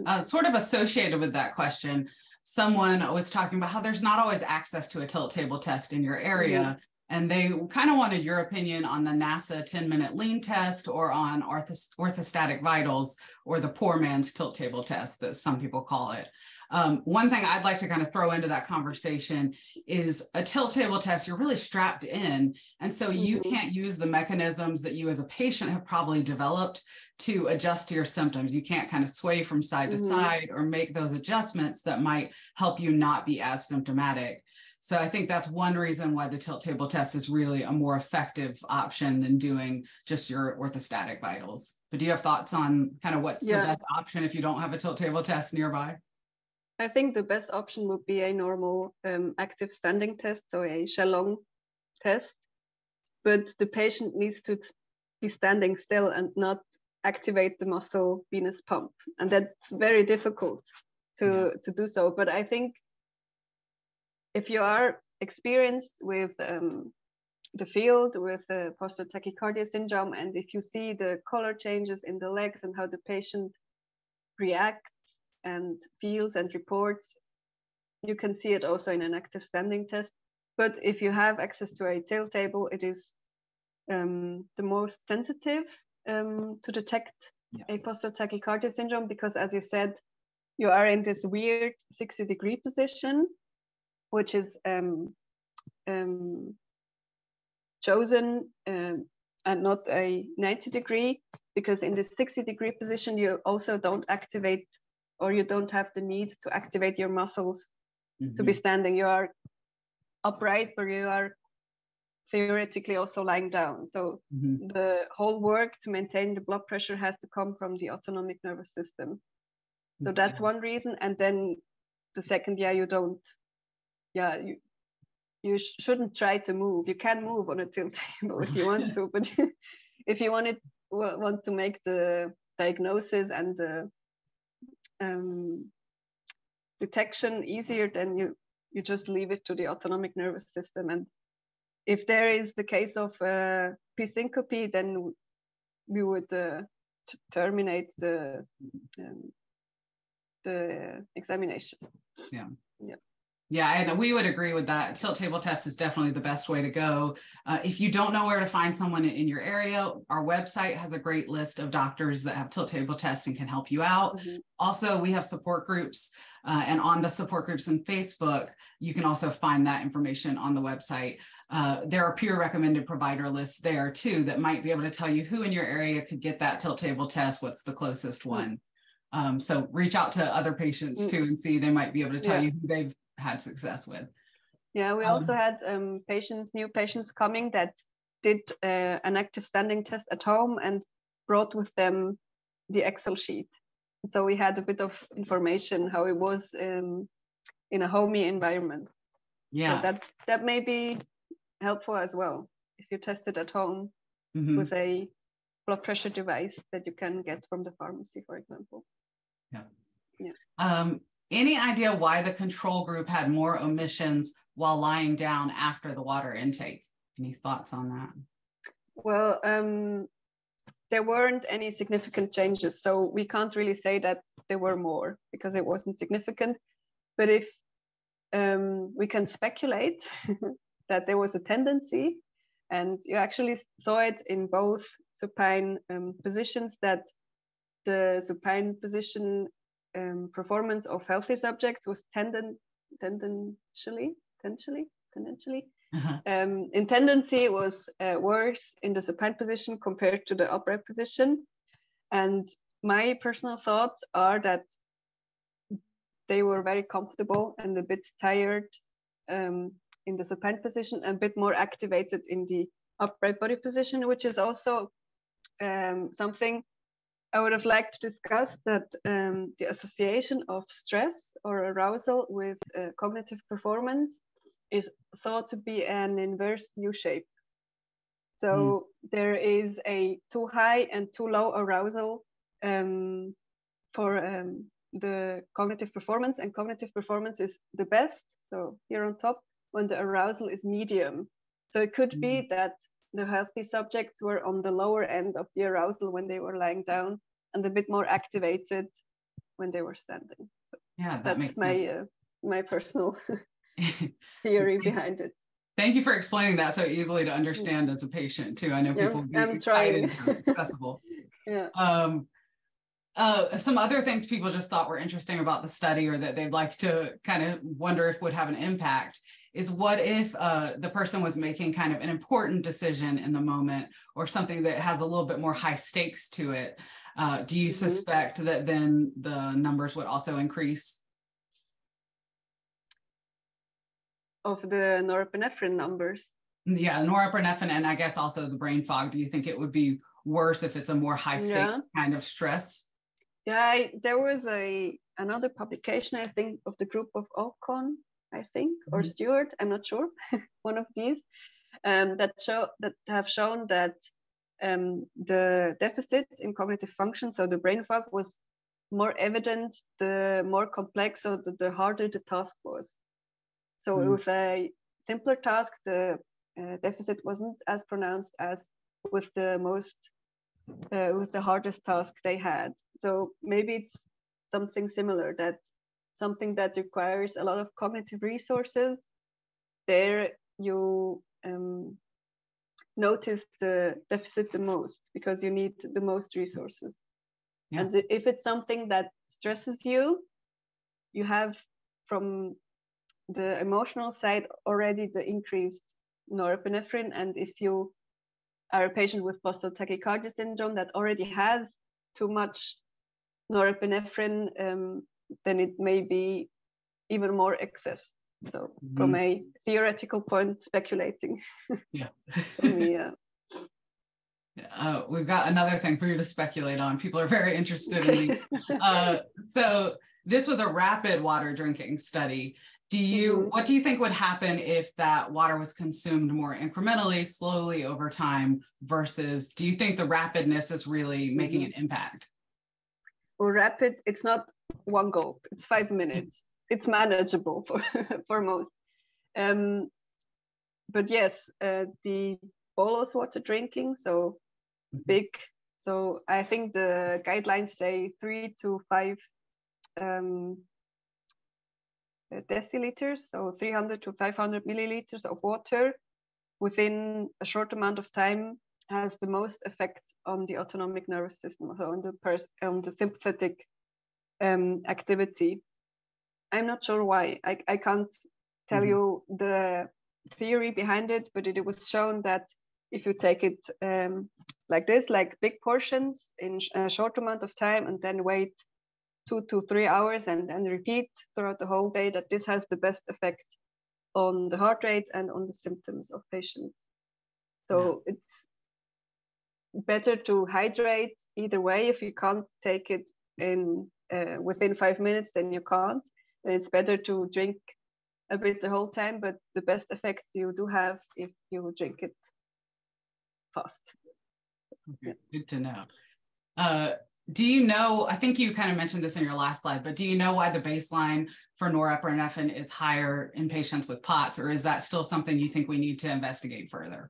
Uh, sort of associated with that question, someone was talking about how there's not always access to a tilt table test in your area. Mm-hmm. And they kind of wanted your opinion on the NASA ten minute lean test, or on orthos orthostatic vitals, or the poor man's tilt table test that some people call it. Um, one thing I'd like to kind of throw into that conversation is a tilt table test, you're really strapped in. And so mm-hmm. you can't use the mechanisms that you as a patient have probably developed to adjust to your symptoms. You can't kind of sway from side mm-hmm. to side or make those adjustments that might help you not be as symptomatic. So I think that's one reason why the tilt table test is really a more effective option than doing just your orthostatic vitals. But do you have thoughts on kind of what's yeah. the best option if you don't have a tilt table test nearby? I think the best option would be a normal um, active standing test, so a Shalong test, but the patient needs to be standing still and not activate the muscle venous pump, and that's very difficult to yes. to do so. But I think if you are experienced with um, the field with the postural tachycardia syndrome, and if you see the color changes in the legs and how the patient reacts and feels and reports, you can see it also in an active standing test. But if you have access to a tail table, it is um, the most sensitive um, to detect yeah. a postural tachycardia syndrome, because as you said, you are in this weird sixty degree position, which is um, um, chosen um, and not a ninety degree, because in the sixty degree position, you also don't activate, or you don't have the need to activate your muscles mm-hmm. to be standing. You are upright, but you are theoretically also lying down. So mm-hmm. the whole work to maintain the blood pressure has to come from the autonomic nervous system. So okay. that's one reason. And then the second, yeah, you don't, yeah, you you sh shouldn't try to move. You can move on a tilt table if you want to, but if you want, it, want to make the diagnosis and the um, detection easier, then you you just leave it to the autonomic nervous system. And if there is the case of uh, presyncope, then we would uh, terminate the um, the examination. Yeah. Yeah. Yeah, and we would agree with that. Tilt table test is definitely the best way to go. Uh, if you don't know where to find someone in your area, our website has a great list of doctors that have tilt table tests and can help you out. Mm-hmm. Also, we have support groups, uh, and on the support groups on Facebook, you can also find that information on the website. Uh, there are peer recommended provider lists there too that might be able to tell you who in your area could get that tilt table test, what's the closest mm-hmm. one. Um, so reach out to other patients mm-hmm. too and see, they might be able to tell yeah. you who they've had success with. Yeah, we um, also had um, patients, new patients coming that did uh, an active standing test at home and brought with them the Excel sheet. So we had a bit of information how it was um, in a homey environment. Yeah, so that that may be helpful as well if you test it at home mm-hmm. with a blood pressure device that you can get from the pharmacy, for example. Yeah. Yeah. Um, Any idea why the control group had more omissions while lying down after the water intake? Any thoughts on that? Well, um, there weren't any significant changes, so we can't really say that there were more because it wasn't significant. But if um, we can speculate that there was a tendency, and you actually saw it in both supine um, positions, that the supine position Um, performance of healthy subjects was tendon, tendentially, tendentially, tendentially. Uh-huh. um, in tendency, it was uh, worse in the supine position compared to the upright position. And my personal thoughts are that they were very comfortable and a bit tired um, in the supine position, and a bit more activated in the upright body position, which is also um, something I would have liked to discuss, that um, the association of stress or arousal with uh, cognitive performance is thought to be an inverse U shape. So mm. there is a too high and too low arousal um, for um, the cognitive performance, and cognitive performance is the best, so here on top, when the arousal is medium. So it could mm. be that the healthy subjects were on the lower end of the arousal when they were lying down, and a bit more activated when they were standing. So yeah, that that's makes my sense. Uh, my personal theory behind it. Thank you for explaining that so easily to understand as a patient too. I know people yeah, I'm, I'm trying. Accessible. yeah. Um, Uh, some other things people just thought were interesting about the study, or that they'd like to kind of wonder if would have an impact, is what if uh, the person was making kind of an important decision in the moment, or something that has a little bit more high stakes to it. Uh, do you mm-hmm. suspect that then the numbers would also increase? Of the norepinephrine numbers? Yeah, norepinephrine, and I guess also the brain fog. Do you think it would be worse if it's a more high stakes yeah. kind of stress? Yeah, I, there was a another publication, I think, of the group of Ocon, I think, or mm-hmm. Stewart, I'm not sure, one of these, um, that show that have shown that um, the deficit in cognitive function, so the brain fog, was more evident the more complex or the, the harder the task was. So mm-hmm. with a simpler task, the uh, deficit wasn't as pronounced as with the most Uh, with the hardest task they had. So maybe it's something similar, that something that requires a lot of cognitive resources, there you um, notice the deficit the most because you need the most resources. Yeah. And if it's something that stresses you, you have from the emotional side already the increased norepinephrine. And if you are a patient with postural tachycardia syndrome that already has too much norepinephrine, um, then it may be even more excess. So mm-hmm. from a theoretical point, speculating. Yeah. Yeah. Uh, we've got another thing for you to speculate on. People are very interested in the, uh, so this was a rapid water drinking study. Do you, mm-hmm. what do you think would happen if that water was consumed more incrementally, slowly over time, versus do you think the rapidness is really making an impact? Well, rapid, it's not one gulp, it's five minutes. It's manageable for, for most. Um, but yes, uh, the bolus water drinking, so mm-hmm. big. So I think the guidelines say three to five um, deciliters, so three hundred to five hundred milliliters of water within a short amount of time has the most effect on the autonomic nervous system, so on the pers on the sympathetic um, activity. I'm not sure why. I, I can't tell mm-hmm. you the theory behind it, but it, it was shown that if you take it um, like this, like big portions in sh a short amount of time, and then wait two to three hours and, and repeat throughout the whole day, that this has the best effect on the heart rate and on the symptoms of patients. So yeah. It's better to hydrate either way. If you can't take it in uh, within five minutes, then you can't. And it's better to drink a bit the whole time, but the best effect you do have if you drink it fast. Okay. Yeah. Good to know. Uh, Do you know, I think you kind of mentioned this in your last slide, but do you know why the baseline for norepinephrine is higher in patients with P O T S, or is that still something you think we need to investigate further?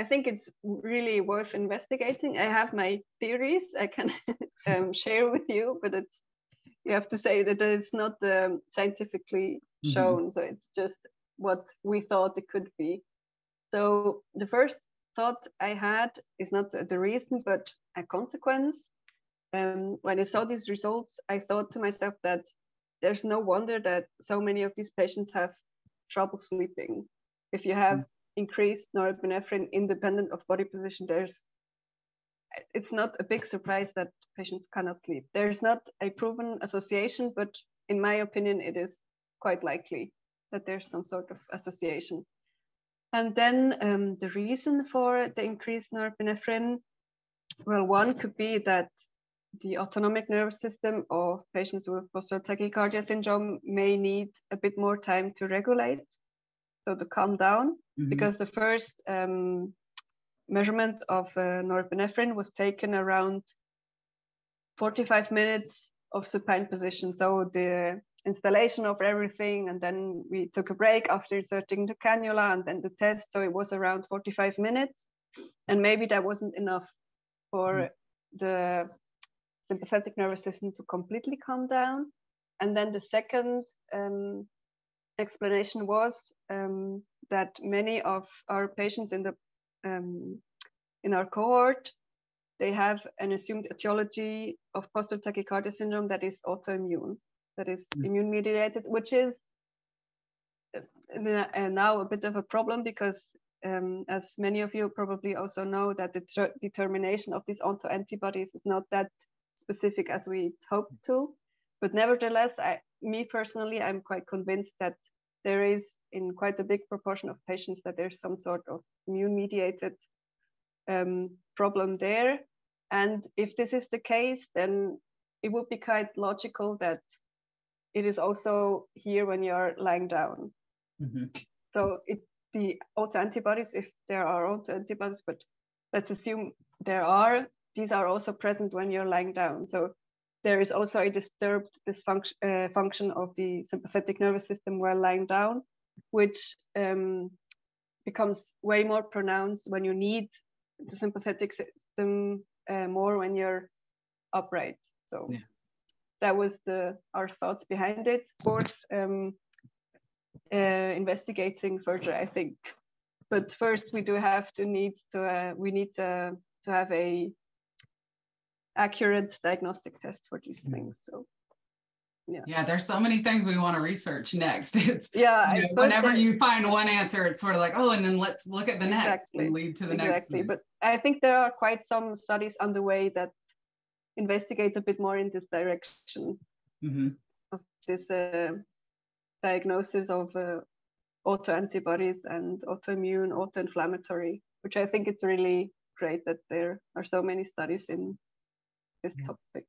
I think it's really worth investigating. I have my theories I can um, share with you, but it's, you have to say that it's not um, scientifically shown. Mm-hmm. So it's just what we thought it could be. So the first thought I had is not the reason, but a consequence. Um, when I saw these results, I thought to myself that there's no wonder that so many of these patients have trouble sleeping. If you have mm-hmm. increased norepinephrine independent of body position, there's, it's not a big surprise that patients cannot sleep. There's not a proven association, but in my opinion, it is quite likely that there's some sort of association. And then um, the reason for the increased norepinephrine, well, one could be that the autonomic nervous system of patients with postural tachycardia syndrome may need a bit more time to regulate, so to calm down, mm-hmm. because the first um, measurement of uh, norepinephrine was taken around forty-five minutes of supine position. So the installation of everything, and then we took a break after inserting the cannula and then the test. So it was around forty-five minutes, and maybe that wasn't enough for mm-hmm. the sympathetic nervous system to completely calm down. And then the second um, explanation was um, that many of our patients in the um, in our cohort, they have an assumed etiology of postural tachycardia syndrome that is autoimmune, that is mm-hmm. immune mediated, which is now a bit of a problem because um, as many of you probably also know, that the determination of these autoantibodies is not that specific as we hoped to, but nevertheless, I, me personally, I'm quite convinced that there is, in quite a big proportion of patients, that there's some sort of immune-mediated um, problem there. And if this is the case, then it would be quite logical that it is also here when you're lying down. Mm-hmm. So it, the autoantibodies, if there are autoantibodies, but let's assume there are, these are also present when you're lying down. So there is also a disturbed dysfunction, uh, function of the sympathetic nervous system while lying down, which um, becomes way more pronounced when you need the sympathetic system uh, more when you're upright. So yeah. that was the our thoughts behind it. Of course, um, uh, investigating further, I think. But first, we do have to need to uh, we need to, to have a accurate diagnostic test for these things. So. Yeah. yeah, there's so many things we want to research next. It's yeah. You know, whenever that, you find one answer, it's sort of like, oh, and then let's look at the exactly, next and lead to the exactly. next. Exactly. But I think there are quite some studies underway that investigate a bit more in this direction mm-hmm. of this uh, diagnosis of uh, autoantibodies and autoimmune, autoinflammatory, which I think it's really great that there are so many studies in this yeah. topic.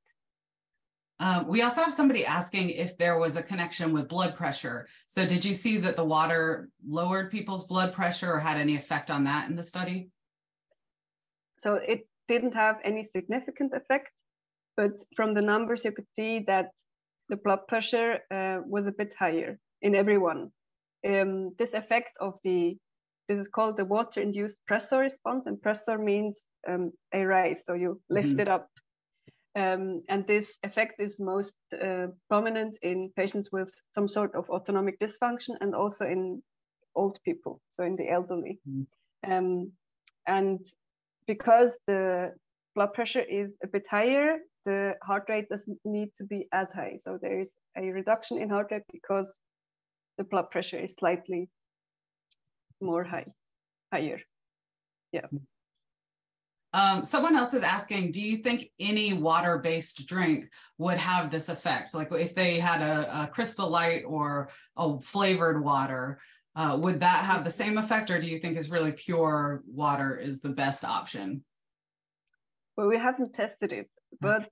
Um, we also have somebody asking if there was a connection with blood pressure. So did you see that the water lowered people's blood pressure or had any effect on that in the study? So it didn't have any significant effect, but from the numbers you could see that the blood pressure uh, was a bit higher in everyone. Um, this effect of the, this is called the water-induced pressor response, and pressor means um, a rise, so you lift mm-hmm. it up. Um, and this effect is most uh, prominent in patients with some sort of autonomic dysfunction and also in old people, so in the elderly. Mm-hmm. Um, and because the blood pressure is a bit higher, the heart rate doesn't need to be as high. So there is a reduction in heart rate because the blood pressure is slightly more high, higher. Yeah. Mm-hmm. Um, someone else is asking, do you think any water-based drink would have this effect? Like if they had a, a Crystal Light or a flavored water, uh, would that have the same effect? Or do you think it's really pure water is the best option? Well, we haven't tested it, but okay.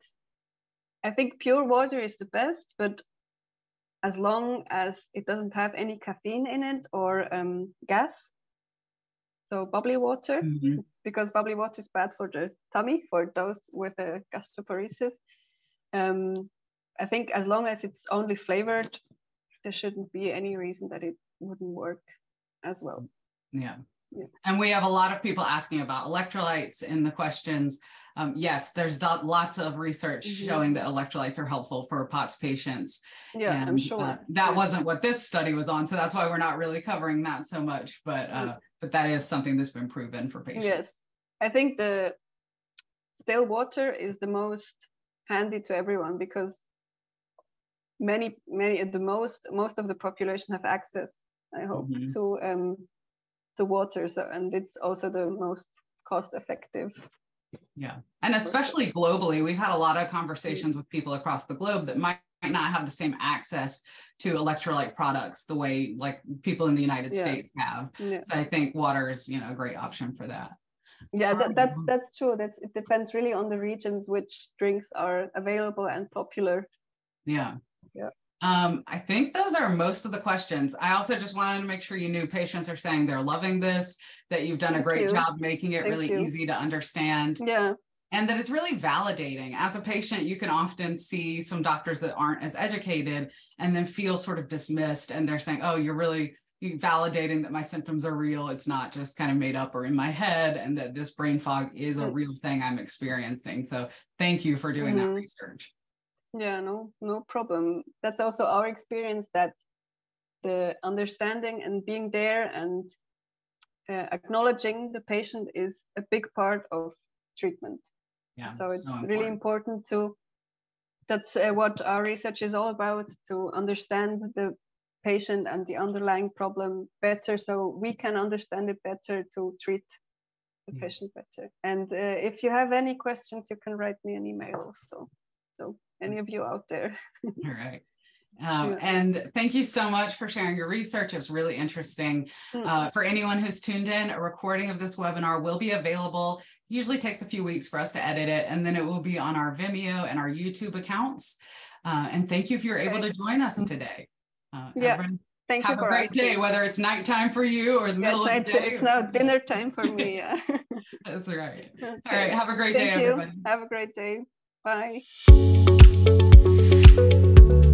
I think pure water is the best, but as long as it doesn't have any caffeine in it or um, gas. So bubbly water, mm-hmm. because bubbly water is bad for the tummy, for those with a gastroparesis. Um, I think as long as it's only flavored, there shouldn't be any reason that it wouldn't work as well. Yeah. yeah. And we have a lot of people asking about electrolytes in the questions. Um, yes, there's lots of research mm-hmm. showing that electrolytes are helpful for P O T S patients. Yeah, and, I'm sure. Uh, that yeah. wasn't what this study was on, so that's why we're not really covering that so much, but uh, mm. but that is something that's been proven for patients. Yes, I think the still water is the most handy to everyone because many, many at the most, most of the population have access, I hope, mm-hmm. to, um, to water, so, and it's also the most cost-effective. Yeah. And especially globally, we've had a lot of conversations with people across the globe that might not have the same access to electrolyte products the way like people in the United yeah. States have. Yeah. So I think water is, you know, a great option for that. Yeah, that, that's, that's true. That's, it depends really on the regions which drinks are available and popular. Yeah. Yeah. Um, I think those are most of the questions. I also just wanted to make sure you knew patients are saying they're loving this, that you've done Thank a great you. job making it Thank really you. easy to understand. Yeah. And that it's really validating. As a patient, you can often see some doctors that aren't as educated and then feel sort of dismissed. And they're saying, oh, you're really validating that my symptoms are real. It's not just kind of made up or in my head, and that this brain fog is a real thing I'm experiencing. So thank you for doing mm-hmm. that research. Yeah, no, no problem. That's also our experience, that the understanding and being there and uh, acknowledging the patient is a big part of treatment. Yeah, so it's so important. really important to, that's uh, what our research is all about, to understand the patient and the underlying problem better so we can understand it better to treat the yeah. patient better. And uh, if you have any questions, you can write me an email also. So any of you out there. All right. Um, yeah. And thank you so much for sharing your research. It's really interesting. Mm. Uh, for anyone who's tuned in, a recording of this webinar will be available. Usually takes a few weeks for us to edit it, and then it will be on our Vimeo and our YouTube accounts. Uh, and thank you if you're able to join us today. Uh, yeah. Thank Have you a great asking. Day, whether it's nighttime for you or the yeah, middle of the day. It's now dinner time for me. Yeah. That's right. Okay. All right. Have a great Thank day, you. Everybody. Have a great day. Bye.